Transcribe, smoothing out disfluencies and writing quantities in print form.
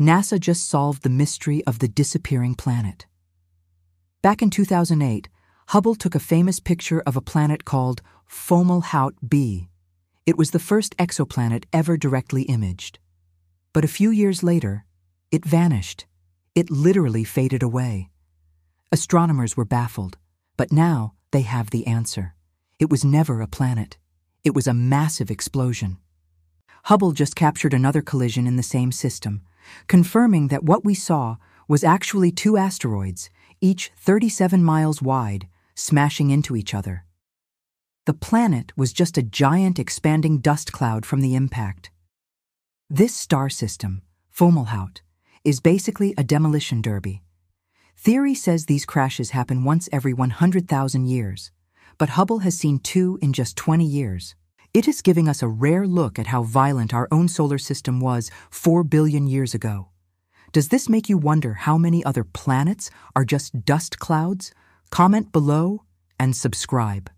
NASA just solved the mystery of the disappearing planet. Back in 2008, Hubble took a famous picture of a planet called Fomalhaut B. It was the first exoplanet ever directly imaged. But a few years later, it vanished. It literally faded away. Astronomers were baffled, but now they have the answer. It was never a planet. It was a massive explosion. Hubble just captured another collision in the same system, confirming that what we saw was actually two asteroids, each 37 miles wide, smashing into each other. The planet was just a giant expanding dust cloud from the impact. This star system, Fomalhaut, is basically a demolition derby. Theory says these crashes happen once every 100,000 years, but Hubble has seen two in just 20 years. It is giving us a rare look at how violent our own solar system was 4 billion years ago. Does this make you wonder how many other planets are just dust clouds? Comment below and subscribe.